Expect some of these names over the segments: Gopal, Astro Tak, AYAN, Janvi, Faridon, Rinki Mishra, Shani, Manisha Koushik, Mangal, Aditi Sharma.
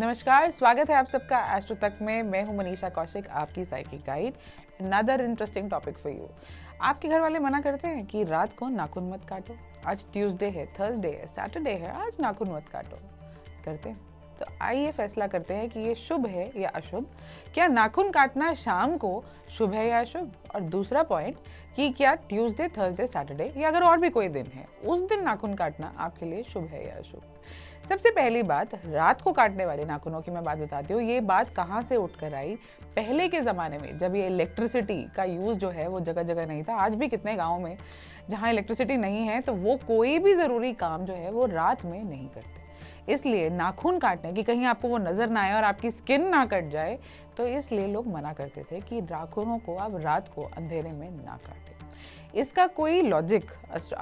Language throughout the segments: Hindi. नमस्कार, स्वागत है आप सबका एस्ट्रो तक में। मैं हूं मनीषा कौशिक, आपकी psychic guide. Another interesting topic for you. आपके घर वाले मना करते हैं कि रात को नाखून मत काटो, आज ट्यूसडे है, थर्सडे है, सैटरडे है, आज नाखून मत काटो, करते हैं। तो आइए फैसला करते हैं कि ये शुभ है या अशुभ। क्या नाखून काटना शाम को शुभ है या अशुभ? और दूसरा पॉइंट कि क्या ट्यूसडे, थर्सडे, सैटरडे या अगर और भी कोई दिन है उस दिन नाखून काटना आपके लिए शुभ है या अशुभ। सबसे पहली बात, रात को काटने वाले नाखूनों की मैं बात बताती हूँ। ये बात कहाँ से उठकर आई? पहले के ज़माने में जब ये इलेक्ट्रिसिटी का यूज़ जो है वो जगह जगह नहीं था। आज भी कितने गाँव में जहाँ इलेक्ट्रिसिटी नहीं है तो वो कोई भी ज़रूरी काम जो है वो रात में नहीं करते। इसलिए नाखून काटने की कहीं आपको वो नज़र ना आए और आपकी स्किन ना कट जाए, तो इसलिए लोग मना करते थे कि नाखूनों को आप रात को अंधेरे में ना काटें। इसका कोई लॉजिक,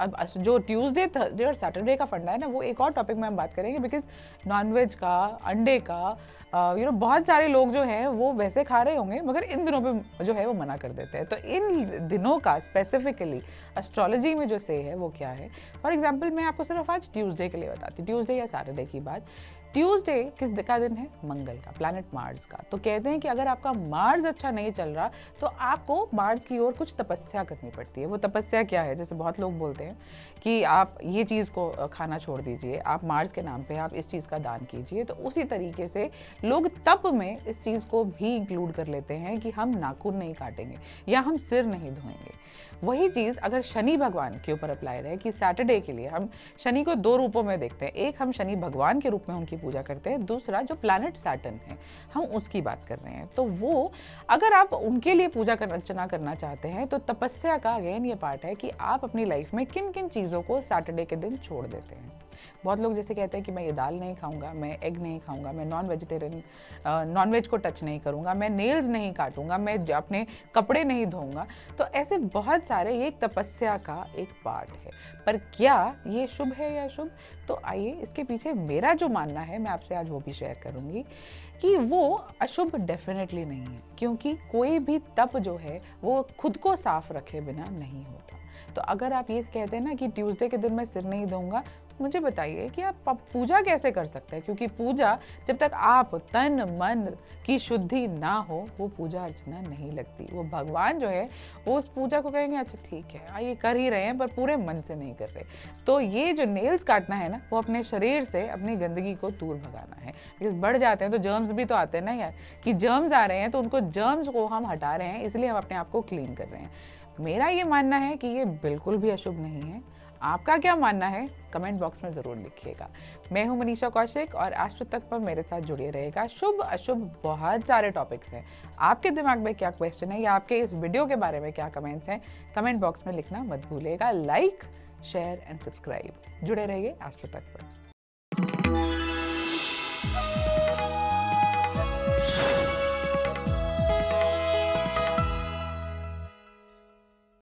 अब जो ट्यूसडे, थर्सडे और सैटरडे का फंडा है ना, वो एक और टॉपिक में हम बात करेंगे। बिकॉज नॉनवेज का, अंडे का, बहुत सारे लोग जो हैं वो वैसे खा रहे होंगे मगर इन दिनों पे जो है वो मना कर देते हैं। तो इन दिनों का स्पेसिफिकली एस्ट्रोलॉजी में जो से है वो क्या है, फॉर एग्जाम्पल मैं आपको सिर्फ आज ट्यूसडे के लिए बताती हूँ। ट्यूसडे या सैटरडे की बात। ट्यूसडे किस का दिन है? मंगल का, प्लैनेट मार्स का। तो कहते हैं कि अगर आपका मार्स अच्छा नहीं चल रहा तो आपको मार्स की ओर कुछ तपस्या करनी पड़ती है। वो तपस्या क्या है? जैसे बहुत लोग बोलते हैं कि आप ये चीज़ को खाना छोड़ दीजिए, आप मार्स के नाम पे आप इस चीज़ का दान कीजिए। तो उसी तरीके से लोग तप में इस चीज़ को भी इंक्लूड कर लेते हैं कि हम नाखून नहीं काटेंगे या हम सिर नहीं धोएंगे। वही चीज़ अगर शनि भगवान के ऊपर अप्लाई रहे कि सैटरडे के लिए हम शनि को दो रूपों में देखते हैं। एक, हम शनि भगवान के रूप में उनकी पूजा करते हैं। दूसरा, जो प्लैनेट सैटर्न है हम उसकी बात कर रहे हैं। तो वो अगर आप उनके लिए पूजा अर्चना करना चाहते हैं तो तपस्या का अगेन ये पार्ट है कि आप अपनी लाइफ में किन किन चीज़ों को सैटरडे के दिन छोड़ देते हैं। बहुत लोग जैसे कहते हैं कि मैं ये दाल नहीं खाऊंगा, मैं एग नहीं खाऊंगा, मैं नॉन वेजिटेरियन, नॉन वेज को टच नहीं करूंगा, मैं नेल्स नहीं काटूंगा, मैं अपने कपड़े नहीं धोऊंगा। तो ऐसे बहुत सारे, ये तपस्या का एक पार्ट है। पर क्या ये शुभ है या अशुभ? तो आइए, इसके पीछे मेरा जो मानना है मैं आपसे आज वो भी शेयर करूँगी कि वो अशुभ डेफिनेटली नहीं है, क्योंकि कोई भी तप जो है वो खुद को साफ रखे बिना नहीं होता। तो अगर आप ये कहते हैं ना कि ट्यूसडे के दिन मैं सिर नहीं धोऊंगा, तो मुझे बताइए कि आप पूजा कैसे कर सकते हैं? क्योंकि पूजा, जब तक आप तन मन की शुद्धि ना हो, वो पूजा अर्चना नहीं लगती। वो भगवान जो है वो उस पूजा को कहेंगे अच्छा ठीक है, ये कर ही रहे हैं पर पूरे मन से नहीं कर रहे। तो ये जो नेल्स काटना है ना, वो अपने शरीर से अपनी गंदगी को दूर भगाना है। बिकॉज बढ़ जाते हैं तो जर्म्स भी तो आते हैं ना यार, कि जर्म्स आ रहे हैं तो उनको, जर्म्स को हम हटा रहे हैं, इसलिए हम अपने आप को क्लीन कर रहे हैं। मेरा ये मानना है कि ये बिल्कुल भी अशुभ नहीं है। आपका क्या मानना है? कमेंट बॉक्स में ज़रूर लिखिएगा। मैं हूँ मनीषा कौशिक और एस्ट्रो तक पर मेरे साथ जुड़े रहेगा। शुभ अशुभ बहुत सारे टॉपिक्स हैं। आपके दिमाग में क्या क्वेश्चन है या आपके इस वीडियो के बारे में क्या कमेंट्स हैं, कमेंट बॉक्स में लिखना मत भूलिएगा। Like, share and subscribe. जुड़े रहिए एस्ट्रो तक पर।